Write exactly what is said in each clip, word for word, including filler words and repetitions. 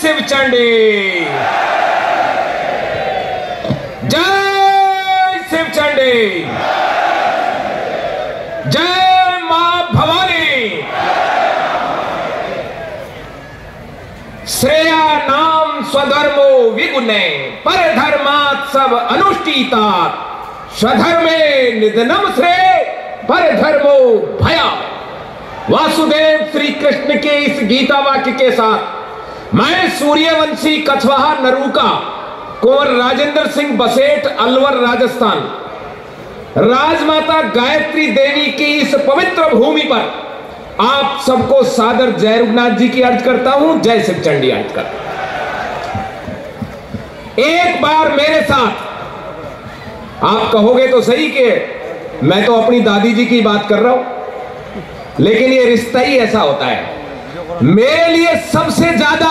शिव चंडी जय शिव चंडी जय मां भवानी। श्रेया नाम स्वधर्मो विगुणे परधर्मात् सब अनुष्ठितात् स्वधर्मे निधनम श्रेय परधर्मो भया। वासुदेव श्री कृष्ण के इस गीता वाक्य के साथ मैं सूर्यवंशी कछवाहा नरूका कोर राजेंद्र सिंह बसेट अलवर राजस्थान राजमाता गायत्री देवी की इस पवित्र भूमि पर आप सबको सादर जय रघुनाथ जी की अर्ज करता हूं। जय शिव चंडी अर्ज करता। एक बार मेरे साथ आप कहोगे तो सही के मैं तो अपनी दादी जी की बात कर रहा हूं लेकिन ये रिश्ता ही ऐसा होता है। मेरे लिए सबसे ज्यादा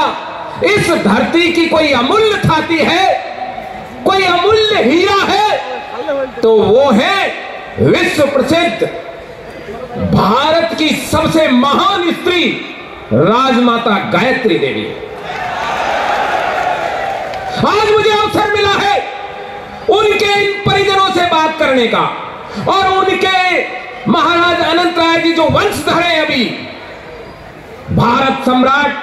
इस धरती की कोई अमूल्य थाती है, कोई अमूल्य हीरा है तो वो है विश्व प्रसिद्ध भारत की सबसे महान स्त्री राजमाता गायत्री देवी। आज मुझे अवसर मिला है उनके इन परिजनों से बात करने का और उनके महाराज अनंत राय जी जो वंशधर हैं अभी भारत सम्राट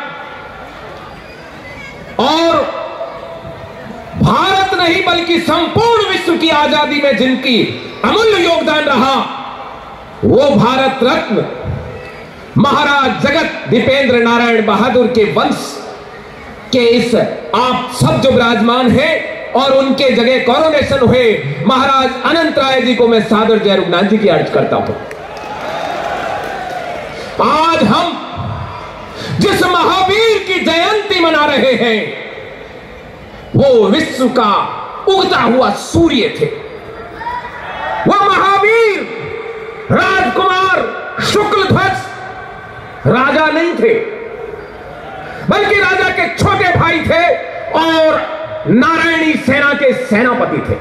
और भारत नहीं बल्कि संपूर्ण विश्व की आजादी में जिनकी अमूल्य योगदान रहा वो भारत रत्न महाराज जगद्दीपेंद्र नारायण बहादुर के वंश के इस आप सब जो विराजमान हैं और उनके जगह कॉरोनेशन हुए महाराज अनंत राय जी को मैं सादर जय रघुनाथ जी की अर्ज करता हूं। आज हम जिस महावीर की जयंती मना रहे हैं वो विश्व का उगता हुआ सूर्य थे। वो महावीर राजकुमार शुक्लध्वज राजा नहीं थे बल्कि राजा के छोटे भाई थे और नारायणी सेना के सेनापति थे।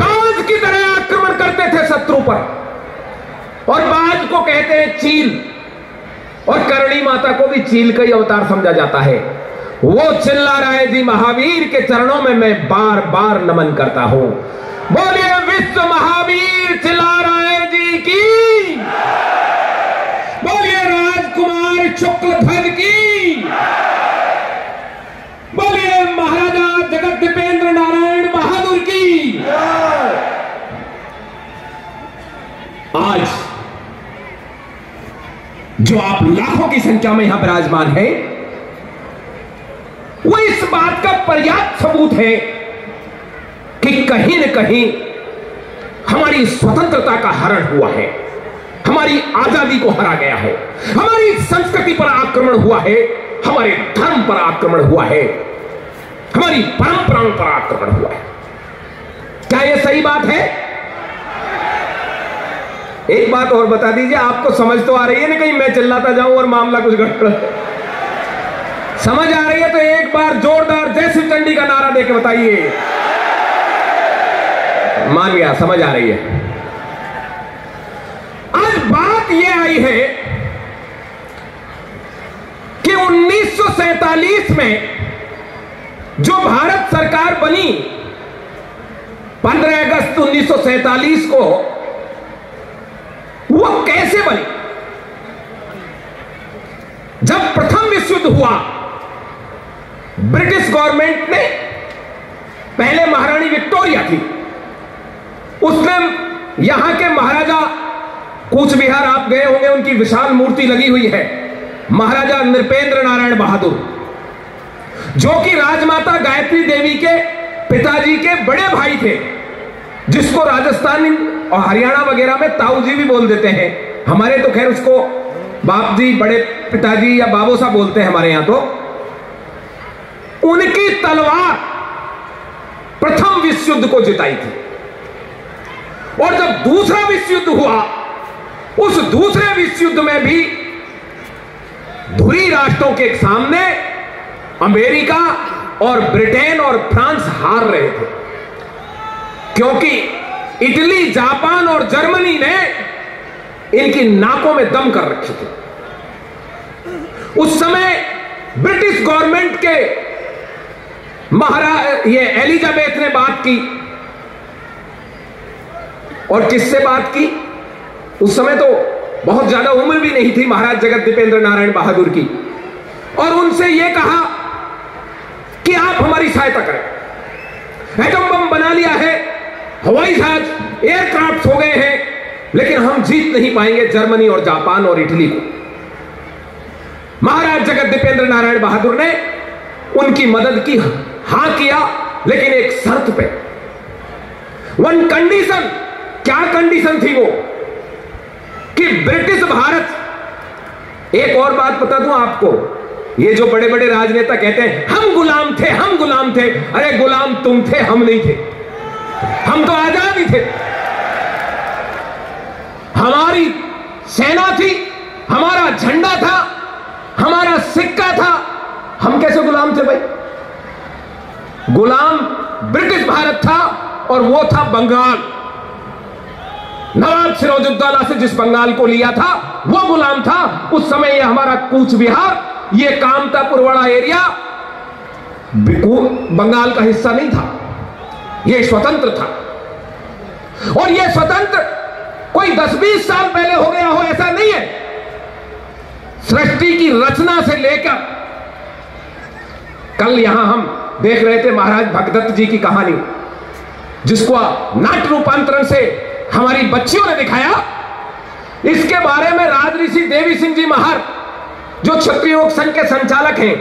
बाज की तरह आक्रमण करते थे शत्रु पर और बाज को कहते हैं चील और करणी माता को भी चील का ही अवतार समझा जाता है। वो चिल्लाराय जी महावीर के चरणों में मैं बार बार नमन करता हूं। बोलिए विश्व महावीर चिल्लाराय जी की, बोलिए राजकुमार शुक्लध्वज की, बोलिए महाराजा जगद्दीपेंद्र नारायण बहादुर की। आज जो आप लाखों की संख्या में यहां विराजमान है वो इस बात का पर्याप्त सबूत है कि कहीं न कहीं हमारी स्वतंत्रता का हरण हुआ है, हमारी आजादी को हरा गया है, हमारी संस्कृति पर आक्रमण हुआ है, हमारे धर्म पर आक्रमण हुआ है, हमारी परंपराओं पर आक्रमण हुआ है। क्या यह सही बात है? एक बात और बता दीजिए, आपको समझ तो आ रही है ना? कहीं मैं चिल्लाता जाऊं और मामला कुछ गड़बड़ समझ आ रही है तो एक बार जोरदार जय शिव चंडी का नारा देके बताइए। मान गया, समझ आ रही है। आज बात यह आई है कि उन्नीस सौ सैंतालीस में जो भारत सरकार बनी पंद्रह अगस्त उन्नीस सौ सैंतालीस को वो कैसे बनी? जब प्रथम विश्व युद्ध हुआ ब्रिटिश गवर्नमेंट ने, पहले महारानी विक्टोरिया थी, उसने यहां के महाराजा कूच बिहार आप गए होंगे, उनकी विशाल मूर्ति लगी हुई है महाराजा नृपेंद्र नारायण बहादुर जो कि राजमाता गायत्री देवी के पिताजी के बड़े भाई थे, जिसको राजस्थान और हरियाणा वगैरह में ताऊ जी भी बोल देते हैं। हमारे तो खैर उसको बाप जी, बड़े पिताजी या बाबो साहब बोलते हैं हमारे यहां। तो उनकी तलवार प्रथम विश्व युद्ध को जिताई थी और जब दूसरा विश्व युद्ध हुआ उस दूसरे विश्व युद्ध में भी धुरी राष्ट्रों के सामने अमेरिका और ब्रिटेन और फ्रांस हार रहे थे क्योंकि इटली, जापान और जर्मनी ने इनकी नाकों में दम कर रखी थी। उस समय ब्रिटिश गवर्नमेंट के महाराज ये एलिजाबेथ ने बात की, और किससे बात की? उस समय तो बहुत ज्यादा उम्र भी नहीं थी महाराज जगद्दीपेंद्र नारायण बहादुर की, और उनसे यह कहा कि आप हमारी सहायता करें। एटम बम बना लिया है, हवाई जहाज एयरक्राफ्ट हो गए हैं, लेकिन हम जीत नहीं पाएंगे जर्मनी और जापान और इटली को। महाराज जगद्दीपेंद्र नारायण बहादुर ने उनकी मदद की, हां किया, लेकिन एक शर्त पे, वन कंडीशन। क्या कंडीशन थी वो? कि ब्रिटिश भारत, एक और बात बता दूं आपको, ये जो बड़े बड़े राजनेता कहते हैं हम गुलाम थे हम गुलाम थे, अरे गुलाम तुम थे, हम नहीं थे, हम तो आजाद ही थे। हमारी सेना थी, हमारा झंडा था, हमारा सिक्का था, हम कैसे गुलाम थे भाई? गुलाम ब्रिटिश भारत था, और वो था बंगाल। नवाब सिराजुद्दौला से जिस बंगाल को लिया था वो गुलाम था। उस समय ये हमारा कूच बिहार, ये कामता पुरवाड़ा एरिया बंगाल का हिस्सा नहीं था, ये स्वतंत्र था। और ये स्वतंत्र कोई दस बीस साल पहले हो गया हो ऐसा नहीं है। सृष्टि की रचना से लेकर, कल यहां हम देख रहे थे महाराज भगदत्त जी की कहानी, जिसको नाट्य रूपांतरण से हमारी बच्चियों ने दिखाया। इसके बारे में राजऋषि देवी सिंह जी महार, जो क्षत्रियोग संघ के संचालक हैं,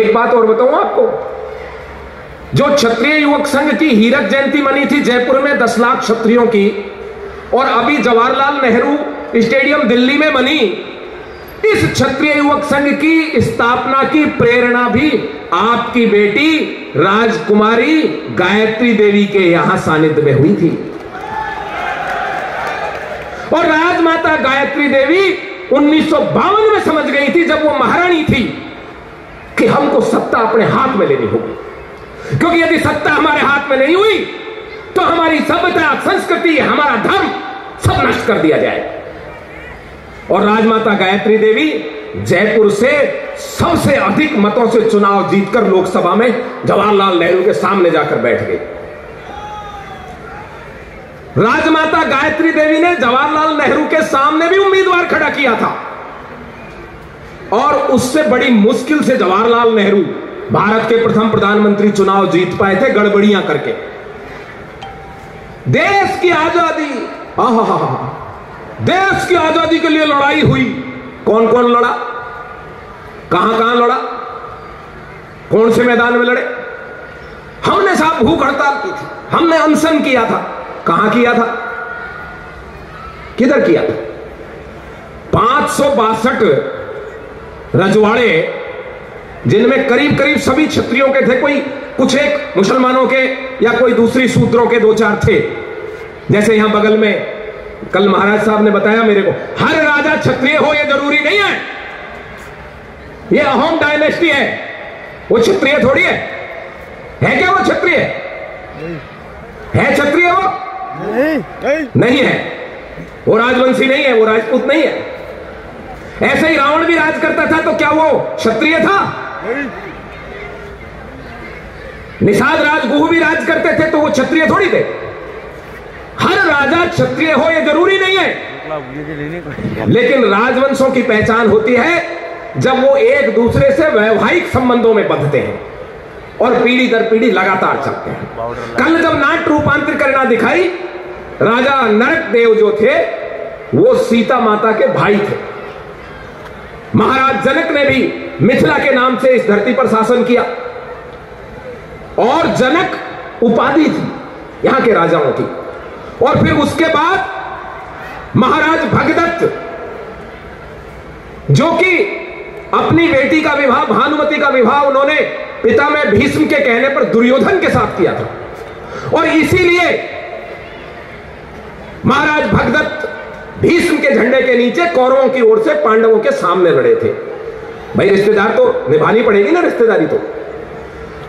एक बात और बताऊं आपको, जो क्षत्रिय युवक संघ की हीरक जयंती मनी थी जयपुर में दस लाख क्षत्रियों की, और अभी जवाहरलाल नेहरू स्टेडियम दिल्ली में बनी, इस क्षत्रिय युवक संघ की स्थापना की प्रेरणा भी आपकी बेटी राजकुमारी गायत्री देवी के यहां सानिध्य में हुई थी। और राजमाता गायत्री देवी उन्नीस सौ बावन में समझ गई थी, जब वो महारानी थी, कि हमको सत्ता अपने हाथ में लेनी होगी, क्योंकि यदि सत्ता हमारे हाथ में नहीं हुई तो हमारी सभ्यता, संस्कृति, हमारा धर्म सब नष्ट कर दिया जाए। और राजमाता गायत्री देवी जयपुर से सबसे अधिक मतों से चुनाव जीतकर लोकसभा में जवाहरलाल नेहरू के सामने जाकर बैठ गई। राजमाता गायत्री देवी ने जवाहरलाल नेहरू के सामने भी उम्मीदवार खड़ा किया था, और उससे बड़ी मुश्किल से जवाहरलाल नेहरू भारत के प्रथम प्रधानमंत्री चुनाव जीत पाए थे, गड़बड़ियां करके। देश की आजादी, आहा, देश की आजादी के लिए लड़ाई हुई। कौन कौन लड़ा, कहां कहां लड़ा, कौन से मैदान में लड़े? हमने साहब भूख हड़ताल की थी, हमने अनशन किया था। कहां किया था, किधर किया था? पांच सौ बासठ रजवाड़े, जिनमें करीब करीब सभी क्षत्रियों के थे, कोई कुछ एक मुसलमानों के या कोई दूसरी सूत्रों के दो चार थे। जैसे यहां बगल में कल महाराज साहब ने बताया मेरे को, हर राजा क्षत्रिय हो यह जरूरी नहीं है। यह अहोम डायनेस्टी है, वो क्षत्रिय थोड़ी है। है क्या वो क्षत्रिय? है क्षत्रिय वो? नहीं, नहीं है। वो राजवंशी नहीं है, वो राजपूत नहीं है। ऐसे ही रावण भी राज करता था, तो क्या वो क्षत्रिय था? निषाद राज गुह भी राज करते थे, तो वो क्षत्रिय थोड़ी थे। हर राजा क्षत्रिय हो ये जरूरी नहीं है, लेकिन राजवंशों की पहचान होती है जब वो एक दूसरे से वैवाहिक संबंधों में बंधते हैं और पीढ़ी दर पीढ़ी लगातार चलते हैं। कल जब नाट्य रूपांतर करना दिखाई, राजा नरक देव जो थे वो सीता माता के भाई थे। महाराज जनक ने भी मिथिला के नाम से इस धरती पर शासन किया, और जनक उपाधि थी यहां के राजाओं की। और फिर उसके बाद महाराज भगदत्त, जो कि अपनी बेटी का विवाह, भानुमति का विवाह उन्होंने पिता में भीष्म के कहने पर दुर्योधन के साथ किया था, और इसीलिए महाराज भगदत्त भीष्म के झंडे के नीचे कौरवों की ओर से पांडवों के सामने लड़े थे। भाई रिश्तेदार तो निभानी पड़ेगी ना, रिश्तेदारी तो।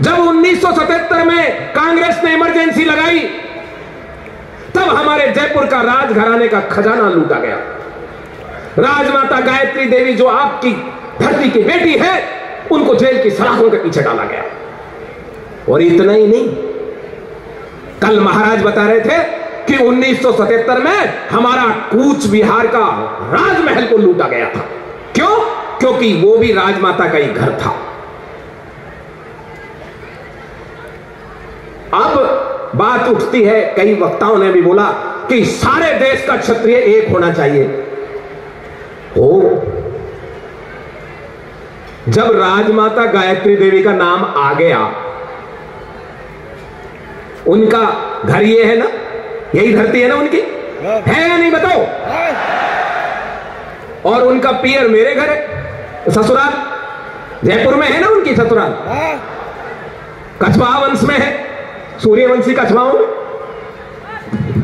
जब उन्नीस सौ सतहत्तर में कांग्रेस ने इमरजेंसी लगाई, तब हमारे जयपुर का राजघराने का खजाना लूटा गया। राजमाता गायत्री देवी, जो आपकी धरती की बेटी है, उनको जेल की सलाखों के पीछे डाला गया। और इतना ही नहीं, कल महाराज बता रहे थे कि उन्नीस सौ सतहत्तर में हमारा कूच बिहार का राजमहल को लूटा गया था। क्यों? क्योंकि वो भी राजमाता का ही घर था। अब बात उठती है, कई वक्ताओं ने भी बोला कि सारे देश का क्षत्रिय एक होना चाहिए। हो, जब राजमाता गायत्री देवी का नाम आ गया, उनका घर ये है ना, यही धरती है ना उनकी, है या नहीं बताओ। और उनका पियर मेरे घर है, ससुराल जयपुर में है ना, उनकी ससुराल कछवाहा वंश में है, सूर्यवंशी कछवाहों में।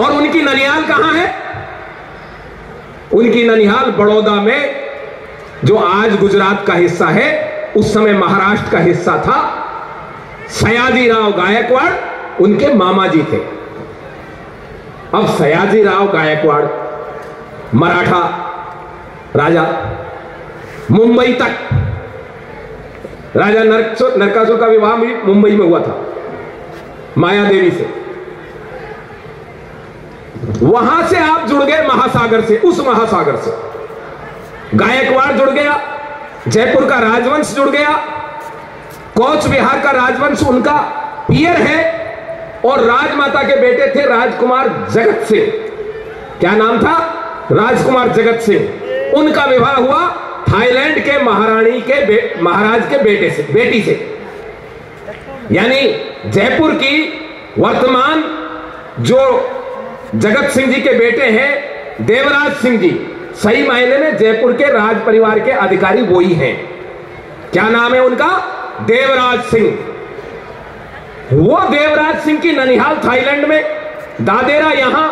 और उनकी ननिहाल कहां है? उनकी ननिहाल बड़ौदा में, जो आज गुजरात का हिस्सा है, उस समय महाराष्ट्र का हिस्सा था। सयाजीराव गायकवाड़ उनके मामा जी थे। अब सयाजीराव गायकवाड़ मराठा राजा, मुंबई तक, राजा नरकासुर का विवाह मुंबई में हुआ था माया देवी से। वहां से आप जुड़ गए महासागर से, उस महासागर से गायकवाड़ जुड़ गया, जयपुर का राजवंश जुड़ गया, कूच बिहार का राजवंश उनका पियर है। और राजमाता के बेटे थे राजकुमार जगत सिंह, क्या नाम था? राजकुमार जगत सिंह। उनका विवाह हुआ थाईलैंड के महारानी के महाराज के बेटे से, बेटी से। यानी जयपुर की वर्तमान जो जगत सिंह जी के बेटे हैं देवराज सिंह जी, सही मायने में जयपुर के राज परिवार के अधिकारी वही हैं। क्या नाम है उनका? देवराज सिंह। वो देवराज सिंह की ननिहाल थाईलैंड में, दादेरा यहां,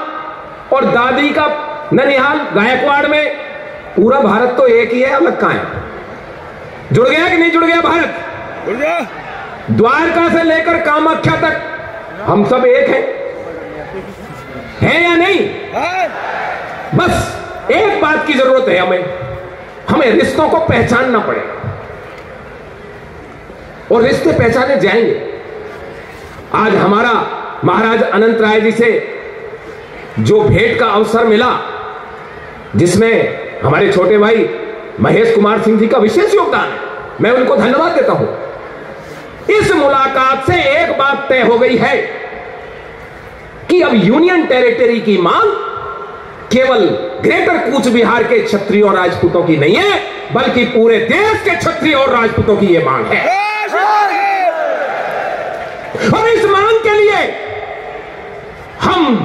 और दादी का ननिहाल गायकवाड़ में। पूरा भारत तो एक ही है, अलग कहां है? जुड़ गया कि नहीं जुड़ गया भारत? जुड़ गया। द्वारका से लेकर कामाख्या तक हम सब एक हैं, है या नहीं? बस एक बात की जरूरत है हमें, हमें रिश्तों को पहचानना पड़ेगा, और रिश्ते पहचाने जाएंगे। आज हमारा महाराज अनंत राय जी से जो भेंट का अवसर मिला, जिसमें हमारे छोटे भाई महेश कुमार सिंह जी का विशेष योगदान है, मैं उनको धन्यवाद देता हूं। इस मुलाकात से एक बात तय हो गई है कि अब यूनियन टेरिटरी की मांग केवल ग्रेटर कूच बिहार के क्षत्रिय और राजपूतों की नहीं है, बल्कि पूरे देश के क्षत्रिय और राजपूतों की यह मांग है। और इस मांग के लिए हम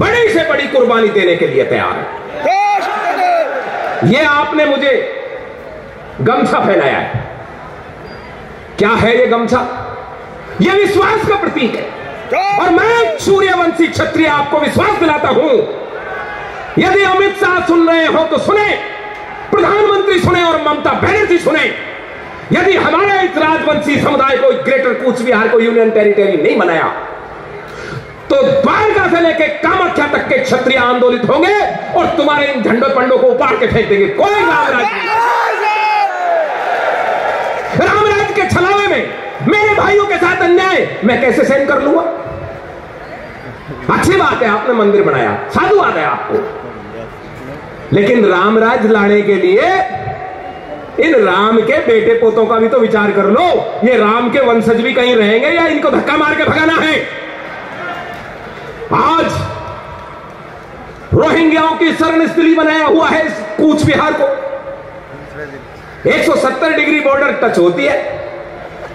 बड़ी से बड़ी कुर्बानी देने के लिए तैयार हैं। यह आपने मुझे गमछा फैलाया है, क्या है यह गमछा? यह विश्वास का प्रतीक है। और मैं सूर्यवंशी क्षत्रिय आपको विश्वास दिलाता हूं, यदि अमित शाह सुन रहे हो तो सुने, प्रधानमंत्री सुने, और ममता बनर्जी सुने। यदि हमारे इस राजवंशी समुदाय को, ग्रेटर कूच बिहार को यूनियन टेरिटरी नहीं बनाया, तो द्वारका से लेकर कामाख्या तक के क्षत्रिय आंदोलित होंगे और तुम्हारे इन झंडो पंडों को उपाड़ के फेंक देंगे। कोई रामराज रामराज के छलावे में मेरे भाइयों के साथ अन्याय मैं कैसे सहन कर लूंगा? अच्छी बात है, आपने मंदिर बनाया, साधुवाद है आपको, लेकिन रामराज लाने के लिए इन राम के बेटे पोतों का भी तो विचार कर लो। ये राम के वंशज भी कहीं रहेंगे या इनको धक्का मार के भगाना है? आज रोहिंग्याओं की शरणस्थली बनाया हुआ है कूच बिहार को। एक सौ सत्तर डिग्री बॉर्डर टच होती है,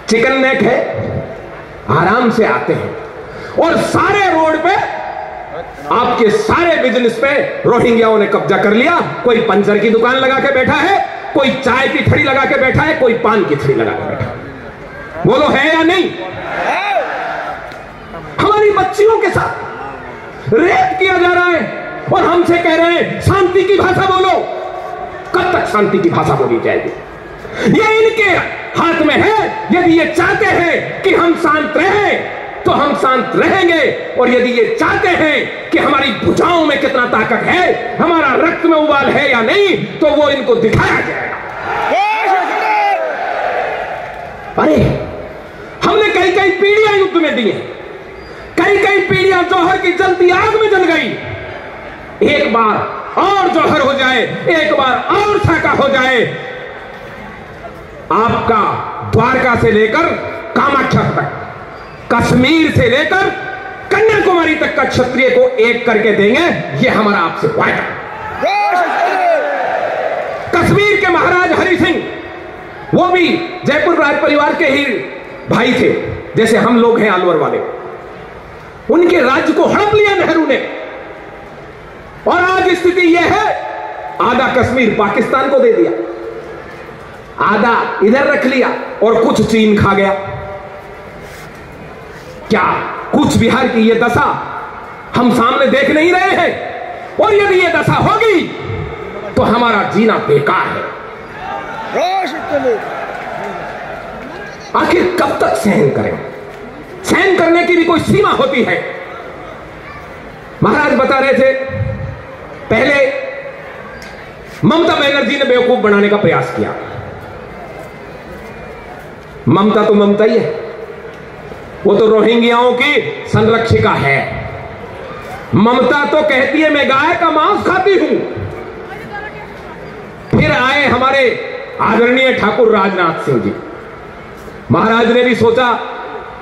चिकन नेक है, आराम से आते हैं। और सारे रोड पे, आपके सारे बिजनेस पे रोहिंग्याओं ने कब्जा कर लिया। कोई पंचर की दुकान लगा के बैठा है, कोई चाय की थड़ी लगा के बैठा है, कोई पान की थड़ी लगा के बैठा है। बोलो, है या नहीं? हमारी बच्चियों के साथ रेप किया जा रहा है, और हमसे कह रहे हैं शांति की भाषा बोलो। कब तक शांति की भाषा बोली जाएगी? ये इनके हाथ में है। यदि ये चाहते हैं कि हम शांत रहें तो हम शांत रहेंगे, और यदि ये चाहते हैं कि हमारी भुजाओं में कितना ताकत है, हमारा रक्त में उबाल है या नहीं, तो वो इनको दिखाया जाएगा। की आग में जल गई। एक बार और जौहर हो जाए, एक बार और शाखा हो जाए, आपका द्वारका से लेकर कामाख्या तक, कश्मीर से लेकर कन्याकुमारी तक का क्षत्रिय को एक करके देंगे, ये हमारा आपसे वादा। कश्मीर के महाराज हरि सिंह, वो भी जयपुर राज परिवार के ही भाई थे, जैसे हम लोग हैं अलवर वाले। उनके राज्य को हड़प लिया नेहरू ने, और आज स्थिति यह है, आधा कश्मीर पाकिस्तान को दे दिया, आधा इधर रख लिया, और कुछ चीन खा गया। क्या कूच बिहार की यह दशा हम सामने देख नहीं रहे हैं? और यदि यह दशा होगी तो हमारा जीना बेकार है। आखिर कब तक सहन करें? सहन करने की भी कोई सीमा होती है। महाराज बता रहे थे, पहले ममता बनर्जी ने बेवकूफ बनाने का प्रयास किया। ममता तो ममता ही है, वो तो रोहिंग्याओं की संरक्षिका है। ममता तो कहती है मैं गाय का मांस खाती हूं। फिर आए हमारे आदरणीय ठाकुर राजनाथ सिंह जी। महाराज ने भी सोचा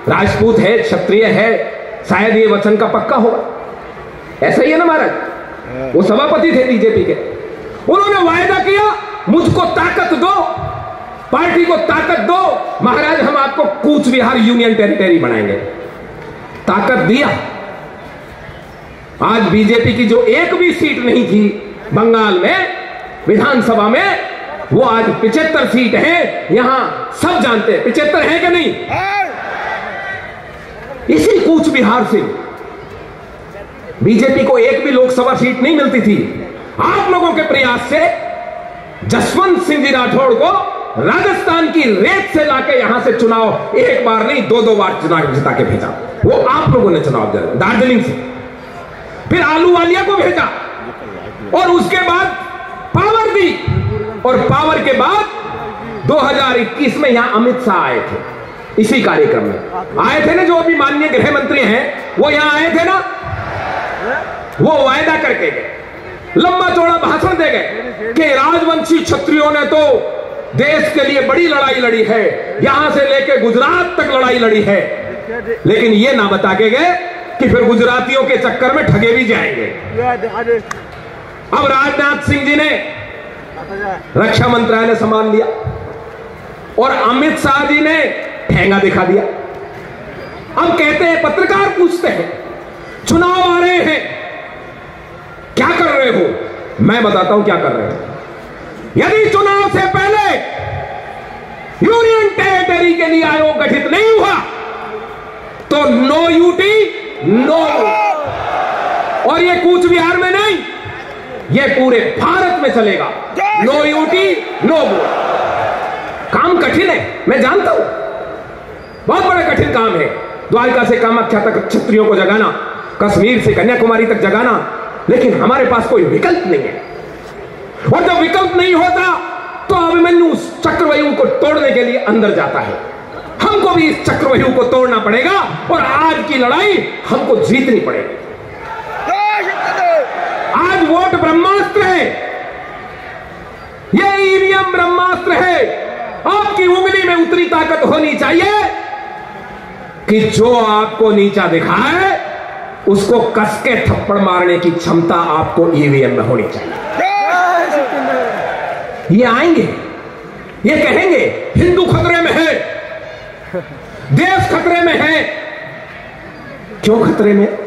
राजपूत है, क्षत्रिय है, शायद ये वचन का पक्का होगा। ऐसा ही है ना महाराज? वो सभापति थे बीजेपी के। उन्होंने वायदा किया, मुझको ताकत दो, पार्टी को ताकत दो महाराज, हम आपको कूच बिहार यूनियन टेरिटरी बनाएंगे। ताकत दिया। आज बीजेपी की जो एक भी सीट नहीं थी बंगाल में विधानसभा में, वो आज पिचहत्तर सीट है। यहां सब जानते हैं पिचहत्तर है कि नहीं। इसी कूच बिहार से बीजेपी को एक भी लोकसभा सीट नहीं मिलती थी। आप लोगों के प्रयास से जसवंत सिंह जी राठौड़ को राजस्थान की रेत से लाके यहां से चुनाव एक बार नहीं दो दो बार चुनाव जिता के भेजा। वो आप लोगों ने चुनाव दिया दार्जिलिंग से। फिर आलूवालिया को भेजा, और उसके बाद पावर दी, और पावर के बाद दो हज़ार इक्कीस में यहां अमित शाह आए थे। इसी कार्यक्रम में आए थे ना, जो अभी माननीय गृह मंत्री हैं, वो यहां आए थे ना। वो वायदा करके गए, लंबा चौड़ा भाषण दे गए कि राजवंशी क्षत्रियों ने तो देश के लिए बड़ी लड़ाई लड़ी है, यहां से लेके गुजरात तक लड़ाई लड़ी है। लेकिन ये ना बता के गए कि फिर गुजरातियों के चक्कर में ठगे भी जाएंगे। अब राजनाथ सिंह जी ने रक्षा मंत्रालय सम्मान दिया, और अमित शाह जी ने ठेंगा दिखा दिया। अब कहते हैं पत्रकार पूछते हैं, चुनाव आ रहे हैं, क्या कर रहे हो? मैं बताता हूं क्या कर रहे हो। यदि चुनाव से पहले यूनियन टेरिटरी के लिए आयोग गठित नहीं हुआ तो नो यूटी नो। और ये कूच बिहार में नहीं, ये पूरे भारत में चलेगा। No UT no go. काम कठिन है, मैं जानता हूं, बहुत बड़ा कठिन काम है। द्वारका से कामाख्या तक क्षत्रियों को जगाना, कश्मीर से कन्याकुमारी तक जगाना, लेकिन हमारे पास कोई विकल्प नहीं है। और जब विकल्प नहीं होता तो अभिमन्यु चक्रव्यूह को तोड़ने के लिए अंदर जाता है। हमको भी इस चक्रव्यूह को तोड़ना पड़ेगा, और आज की लड़ाई हमको जीतनी पड़ेगी। आज वोट ब्रह्मास्त्र है, यह ईवीएम ब्रह्मास्त्र है। आपकी उंगली में उतनी ताकत होनी चाहिए कि जो आपको नीचा दिखाए उसको कसके थप्पड़ मारने की क्षमता आपको ईवीएम में होनी चाहिए। ये आएंगे, ये कहेंगे हिंदू खतरे में है, देश खतरे में है। क्यों खतरे में?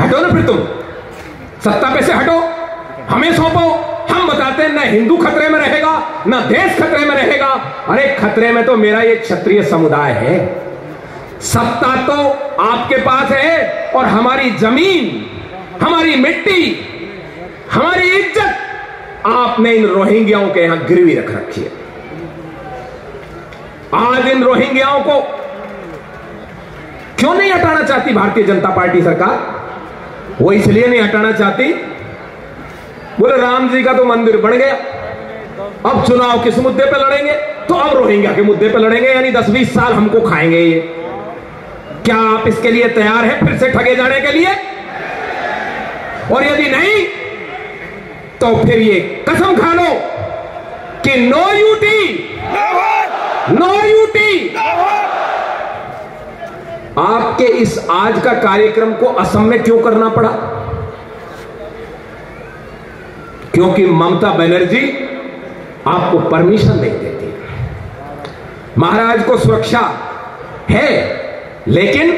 हटो ना फिर, तुम सत्ता पे से हटो, हमें सौंपो, हम बताते हैं। ना हिंदू खतरे में रहेगा, ना देश खतरे में रहेगा। अरे खतरे में तो मेरा ये क्षत्रिय समुदाय है। सत्ता तो आपके पास है, और हमारी जमीन, हमारी मिट्टी, हमारी इज्जत आपने इन रोहिंग्याओं के यहां गिरवी रख रखी है। आज इन रोहिंग्याओं को क्यों नहीं हटाना चाहती भारतीय जनता पार्टी सरकार? वो इसलिए नहीं हटाना चाहती, बोले राम जी का तो मंदिर बन गया, अब चुनाव किस मुद्दे पे लड़ेंगे? तो अब रोहिंग्या के मुद्दे पे लड़ेंगे, यानी दस बीस साल हमको खाएंगे ये। क्या आप इसके लिए तैयार हैं फिर से ठगे जाने के लिए? और यदि नहीं तो फिर ये कसम खा लो कि नो यूटी, नो यूटी। आपके इस आज का कार्यक्रम को असम में क्यों करना पड़ा? क्योंकि ममता बनर्जी आपको परमिशन नहीं देती। महाराज को सुरक्षा है, लेकिन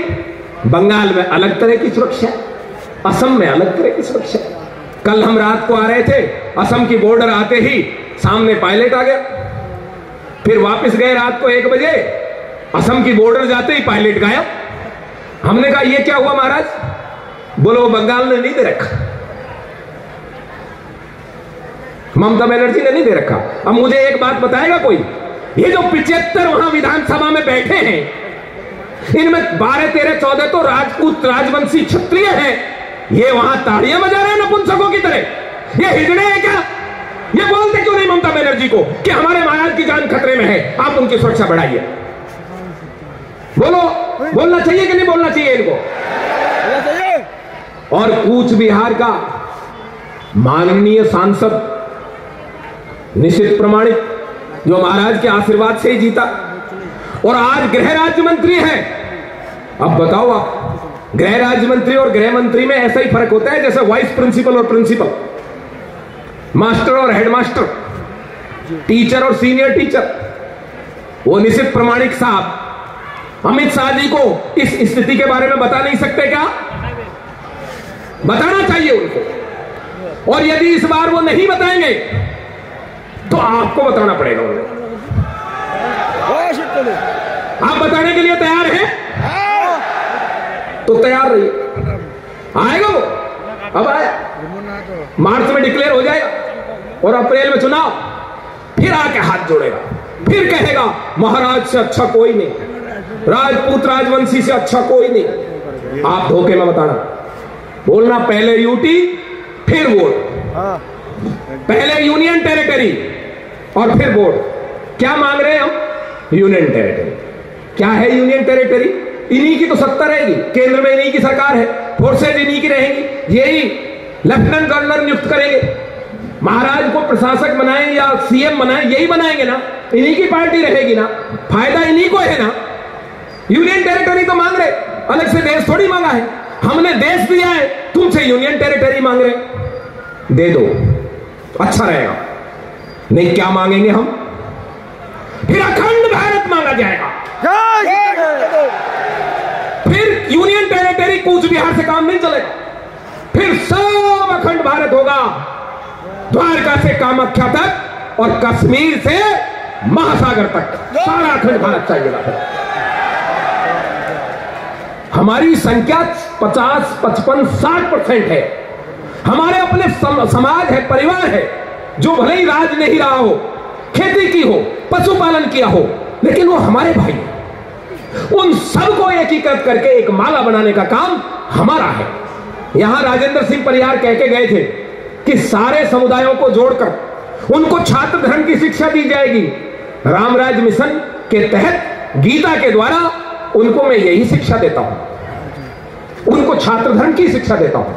बंगाल में अलग तरह की सुरक्षा है, असम में अलग तरह की सुरक्षा है। कल हम रात को आ रहे थे, असम की बॉर्डर आते ही सामने पायलट आ गया। फिर वापस गए रात को एक बजे, असम की बॉर्डर जाते ही पायलट गायब। हमने कहा ये क्या हुआ महाराज? बोलो बंगाल ने नहीं दे रखा, ममता बनर्जी ने नहीं दे रखा। अब मुझे एक बात बताएगा कोई, ये जो पिछहत्तर वहां विधानसभा में बैठे हैं, इनमें बारह तेरह चौदह तो राजपूत राजवंशी क्षत्रिय हैं, ये वहां ताड़ियां बजा रहे हैं नपुंसकों की तरह, ये हिजड़े हैं क्या? ये बोलते क्यों नहीं ममता बनर्जी को कि हमारे महाराज की जान खतरे में है, आप उनकी सुरक्षा बढ़ाइए? बोलो, बोलना चाहिए कि नहीं बोलना चाहिए इनको? और कूच बिहार का माननीय सांसद निश्चिल प्रमाणिक, जो महाराज के आशीर्वाद से ही जीता और आज गृह राज्य मंत्री है। अब बताओ आप, गृह राज्य मंत्री और गृह मंत्री में ऐसा ही फर्क होता है जैसे वाइस प्रिंसिपल और प्रिंसिपल, मास्टर और हेडमास्टर, टीचर और सीनियर टीचर। वो निश्चिल प्रमाणिक साहब अमित शाह जी को इस स्थिति के बारे में बता नहीं सकते क्या? बताना चाहिए उनको, और यदि इस बार वो नहीं बताएंगे तो आपको बताना पड़ेगा उन्हें। आप बताने के लिए तैयार हैं तो तैयार रहिए, आएगा वो। अब आया, मार्च में डिक्लेयर हो जाएगा और अप्रैल में चुनाव, फिर आके हाथ जोड़ेगा, फिर कहेगा महाराज से अच्छा कोई नहीं, राजपूत राजवंशी से अच्छा कोई नहीं। आप धोखे में बताना, बोलना पहले यूटी फिर वोट, पहले यूनियन टेरिटरी और फिर वोट। क्या मांग रहे हैं हम? Union territory. क्या है यूनियन टेरिटरी? इन्हीं की तो सत्ता रहेगी, केंद्र में इन्हीं की सरकार है, फोर्सेज इन्हीं की रहेगी, यही लेफ्टिनेंट गवर्नर नियुक्त करेंगे, महाराज को प्रशासक बनाए या सीएम बनाए, यही बनाएंगे ना, इन्हीं की पार्टी रहेगी ना, फायदा इन्हीं को है ना। यूनियन टेरिटरी तो मांग रहे, अलग से देश थोड़ी मांगा है, हमने देश दिया है, तुमसे यूनियन टेरिटरी मांग रहे, दे दो अच्छा रहेगा। नहीं क्या मांगेंगे हम? फिर अखंड भारत मांगा जाएगा, फिर यूनियन टेरिटरी कूच बिहार से काम नहीं चलेगा, फिर सब अखंड भारत होगा, द्वारका से कामाख्या तक और कश्मीर से महासागर तक सारा अखंड भारत चाहिएगा। हमारी संख्या पचास पचपन साठ परसेंट है, हमारे अपने सम, समाज है, परिवार है, जो भले ही राज नहीं रहा हो, खेती की हो, पशुपालन किया हो, लेकिन वो हमारे भाई हैं। उन सबको एकीकृत करके एक माला बनाने का काम हमारा है। यहां राजेंद्र सिंह परिहार कह के गए थे कि सारे समुदायों को जोड़कर उनको छात्र धर्म की शिक्षा दी जाएगी। रामराज मिशन के तहत गीता के द्वारा उनको मैं यही शिक्षा देता हूं, उनको छात्र धर्म की शिक्षा देता हूं।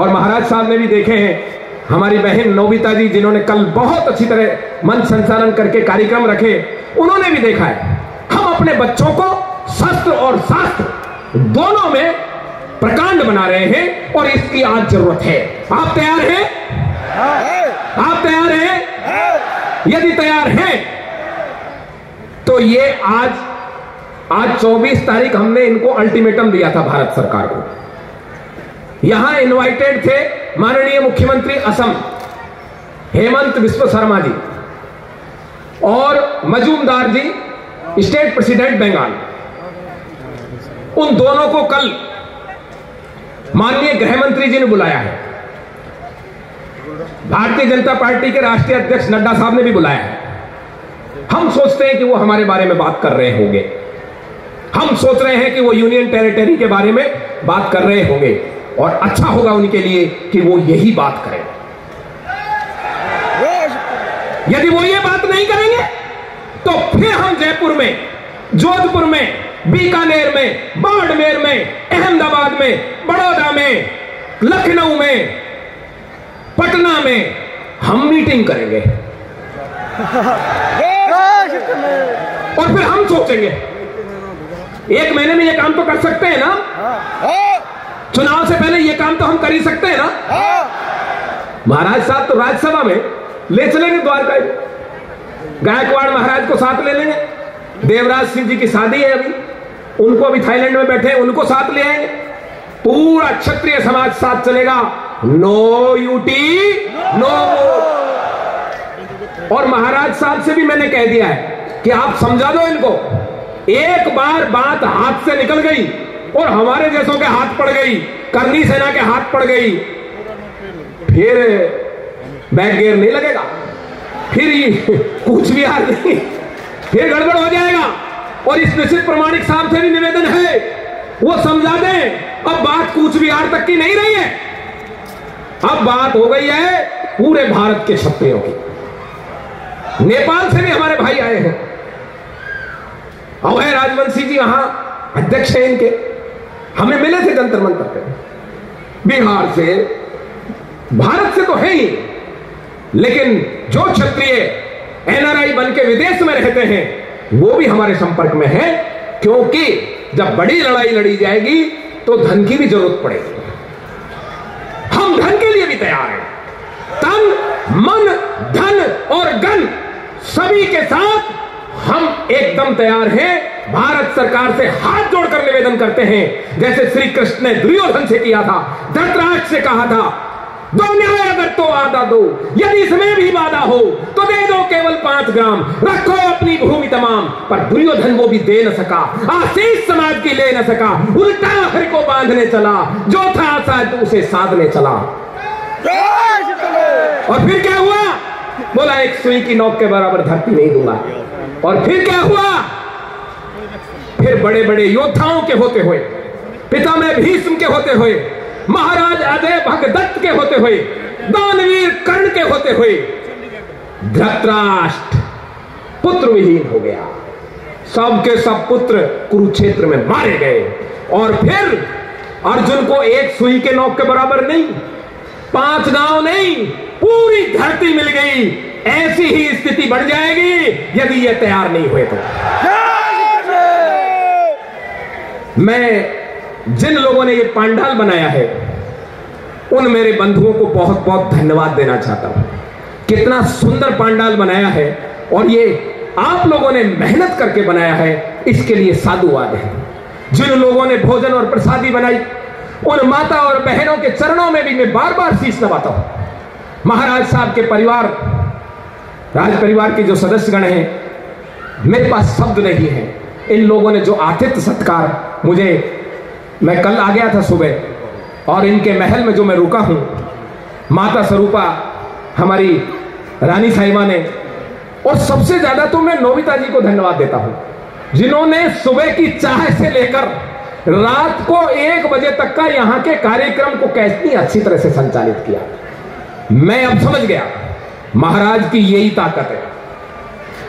और महाराज साहब ने भी देखे हैं, हमारी बहन नोविता जी जिन्होंने कल बहुत अच्छी तरह मन संचालन करके कार्यक्रम रखे, उन्होंने भी देखा है। हम अपने बच्चों को शस्त्र और शास्त्र दोनों में प्रकांड बना रहे हैं और इसकी आज जरूरत है। आप तैयार हैं? आप तैयार हैं? यदि तैयार हैं तो ये आज आज चौबीस तारीख हमने इनको अल्टीमेटम दिया था भारत सरकार को। यहां इनवाइटेड थे माननीय मुख्यमंत्री असम हेमंत विश्व शर्मा जी और मजूमदार जी स्टेट प्रेसिडेंट बंगाल। उन दोनों को कल माननीय गृहमंत्री जी ने बुलाया है, भारतीय जनता पार्टी के राष्ट्रीय अध्यक्ष नड्डा साहब ने भी बुलाया है। हम सोचते हैं कि वो हमारे बारे में बात कर रहे होंगे, हम सोच रहे हैं कि वो यूनियन टेरिटरी के बारे में बात कर रहे होंगे, और अच्छा होगा उनके लिए कि वो यही बात करें। यदि वो ये बात नहीं करेंगे तो फिर हम जयपुर में, जोधपुर में, बीकानेर में, बाड़मेर में, अहमदाबाद में, बड़ौदा में, लखनऊ में, पटना में हम मीटिंग करेंगे और फिर हम सोचेंगे। एक महीने में ये काम तो कर सकते हैं ना, चुनाव से पहले ये काम तो हम कर ही सकते हैं ना। महाराज साहब तो राज्यसभा में ले चलेंगे द्वारका, गायकवाड़ महाराज को साथ ले लेंगे। देवराज सिंह जी की शादी है अभी, उनको अभी थाईलैंड में बैठे, उनको साथ ले आएंगे। पूरा क्षत्रिय समाज साथ चलेगा। No UT no. और महाराज साहब से भी मैंने कह दिया है कि आप समझा दो इनको, एक बार बात हाथ से निकल गई और हमारे जैसों के हाथ पड़ गई, करनी सेना के हाथ पड़ गई, फिर बैक गेयर नहीं लगेगा, फिर कुछ भी हाल नहीं, फिर गड़बड़ हो जाएगा। और इस निश्चित प्रमाणिक साहब से भी निवेदन है, वो समझा दें अब बात कूच बिहार तक की नहीं रही है, अब बात हो गई है पूरे भारत के क्षत्रियों की। नेपाल से भी हमारे भाई आए हैं, अवैध राजवंशी जी वहां अध्यक्ष हैं इनके, हमें मिले थे जंतर मंतर पे। बिहार से, भारत से तो है ही, लेकिन जो क्षत्रिय एनआरआई बन के विदेश में रहते हैं वो भी हमारे संपर्क में है, क्योंकि जब बड़ी लड़ाई लड़ी जाएगी तो धन की भी जरूरत पड़ेगी। हम धन के लिए भी तैयार हैं, तन मन धन और गन सभी के साथ हम एकदम तैयार हैं। भारत सरकार से हाथ जोड़कर निवेदन करते हैं, जैसे श्री कृष्ण ने दुर्योधन से किया था, धृतराज से कहा था, दो न्याय अगर तो आधा दो, यदि इसमें भी वादा हो तो दे दो केवल पांच ग्राम, रखो अपनी भूमि तमाम। पर दुर्योधन वो भी दे न सका, आशीष समाज की ले न सका, उल्टा हर को बांधने चला, जो था शायद उसे साधने चला। और फिर क्या हुआ? बोला एक सुई की नोक के बराबर धरती नहीं दूंगा। और फिर क्या हुआ? फिर बड़े बड़े योद्धाओं के होते हुए, पितामह भीष्म के होते हुए, महाराज अजय भगदत्त के होते हुए, दानवीर कर्ण के होते हुए, धृतराष्ट्र पुत्र विहीन हो गया, सबके सब पुत्र कुरुक्षेत्र में मारे गए। और फिर अर्जुन को एक सुई के नोक के बराबर नहीं, पांच गांव नहीं, पूरी धरती मिल गई। ऐसी ही स्थिति बढ़ जाएगी यदि ये तैयार नहीं हुए तो। मैं जिन लोगों ने ये पांडाल बनाया है उन मेरे बंधुओं को बहुत बहुत धन्यवाद देना चाहता हूं। कितना सुंदर पांडाल बनाया है और ये आप लोगों ने मेहनत करके बनाया है, इसके लिए साधुवाद है। जिन लोगों ने भोजन और प्रसादी बनाई उन माता और बहनों के चरणों में भी मैं बार बार शीश नवाता हूं। महाराज साहब के परिवार, राज परिवार के जो सदस्यगण हैं, मेरे पास शब्द नहीं है। इन लोगों ने जो आतिथ्य सत्कार मुझे, मैं कल आ गया था सुबह और इनके महल में जो मैं रुका हूं, माता स्वरूपा हमारी रानी साहिबा ने, और सबसे ज्यादा तो मैं नोविता जी को धन्यवाद देता हूं जिन्होंने सुबह की चाय से लेकर रात को एक बजे तक का यहां के कार्यक्रम को कैसे अच्छी तरह से संचालित किया। मैं अब समझ गया महाराज की यही ताकत है,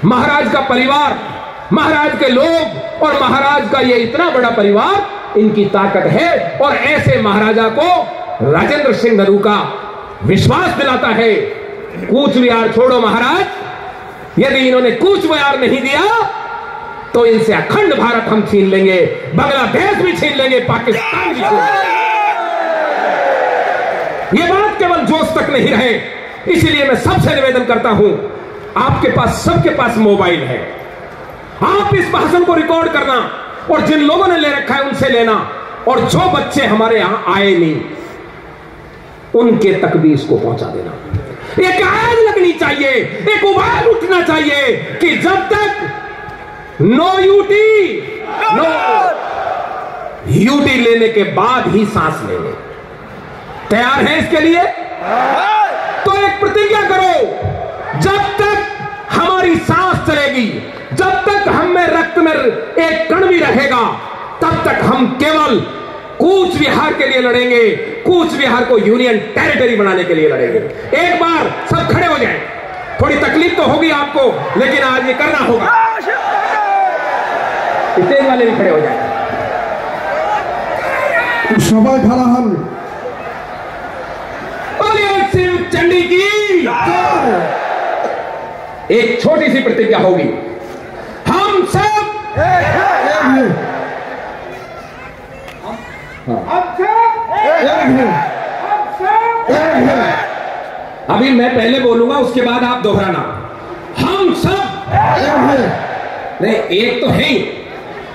महाराज का परिवार, महाराज के लोग और महाराज का ये इतना बड़ा परिवार इनकी ताकत है। और ऐसे महाराजा को राजेंद्र सिंह नरूका विश्वास दिलाता है, कूच बिहार छोड़ो महाराज, यदि इन्होंने कूच बिहार नहीं दिया तो इनसे अखंड भारत हम छीन लेंगे, बांग्लादेश भी छीन लेंगे, पाकिस्तान भी छीन लेंगे। ये बात केवल जोश तक नहीं रहे, इसलिए मैं सबसे निवेदन करता हूं, आपके पास, सबके पास मोबाइल है, आप इस भाषण को रिकॉर्ड करना और जिन लोगों ने ले रखा है उनसे लेना, और जो बच्चे हमारे यहां आए नहीं उनके तक भी इसको पहुंचा देना। एक आग लगनी चाहिए, एक उबाल उठना चाहिए कि जब तक नो यूटी नो, यूटी लेने के बाद ही सांस लेने। तैयार है इसके लिए? तो एक प्रतिज्ञा करो, जब तक हमारी सांस चलेगी, जब तक हम में रक्त में एक कण भी रहेगा, तब तक हम केवल कूच बिहार के लिए लड़ेंगे, कूच बिहार को यूनियन टेरिटरी बनाने के लिए लड़ेंगे। एक बार सब खड़े हो जाएं, थोड़ी तकलीफ तो होगी आपको, लेकिन आज ये करना होगा। स्टेज वाले भी खड़े हो जाए। सभा खड़ा हम चंडी की एक छोटी सी प्रतिज्ञा होगी, हम सब एक हैं। अभी मैं पहले बोलूंगा, उसके बाद आप दोहराना। हम सब एक हैं। नहीं, एक तो है ही,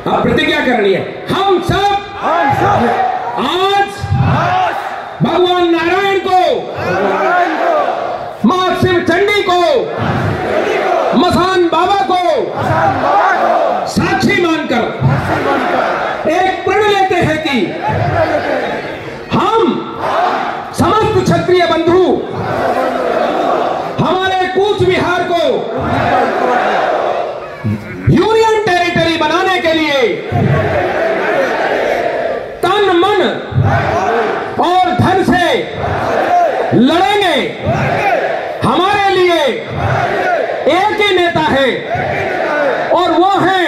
अब प्रतिज्ञा करनी है। हम सब हम सब आज भगवान नारायण को, मां शिव चंडी को, मसान बाबा को साक्षी मानकर एक प्रण लेते हैं कि हम समस्त क्षत्रिय बंधु हमारे कूच बिहार को यूनियन टेरिटरी बनाने के लिए तन मन और धन से लड़ेंगे। हमारे लिए एक ही नेता है और वो है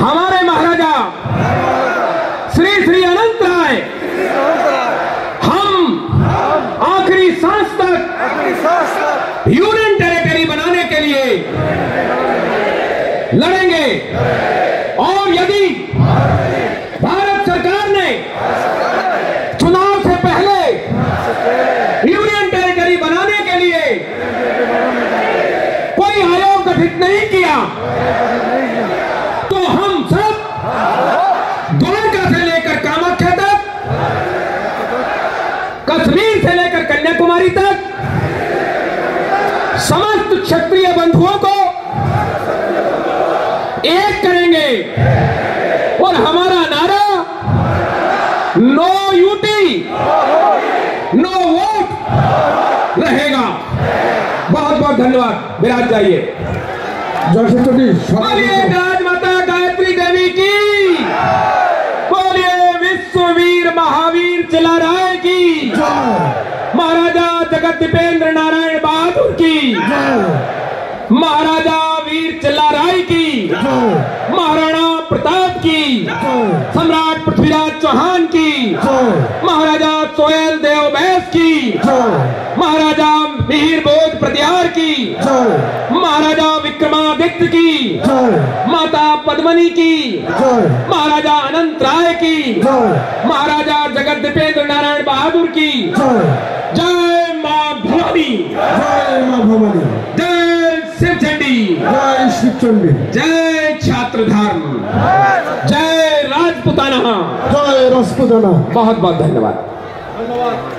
हमारे महाराजा श्री श्री अनंत राय। हम आखिरी सांस तक यूनियन टेरिटरी बनाने के लिए लड़ेंगे। और यदि भारत सरकार ने चुनाव से पहले यूनियन टेरिटरी बनाने के लिए कोई आयोग गठित नहीं किया तो हम सब द्वारका से लेकर कामाख्या तक, कश्मीर से लेकर कन्याकुमारी तक समस्त क्षत्रिय बंधुओं को एक करेंगे। और हमारा नारा नो यूटी नो वोट रहेगा। बहुत बहुत धन्यवाद। विराज जाइए। बोलिए राजमाता गायत्री देवी की, बोलिए विश्ववीर महावीर चिलाराय की, महाराजा जगद्दीपेंद्र नारायण बहादुर की, महाराजा वीर चिलाराय की, महाराणा प्रताप की, सम्राट पृथ्वीराज चौहान की, महाराजा सोहेल देव बैस की, महाराजा मिहिर बोध प्रत्यार की, महाराजा विक्रमादित्य की, माता पद्मनी की, महाराजा अनंत राय की, महाराजा जगद्दीपेंद्र नारायण बहादुर की। जय मां भवानी, जय मां भवानी, जय शिव चंडी, जय शिव चंडी, जय छात्र धर्म, जय राजपुताना, जय राजपुताना। बहुत बहुत धन्यवाद।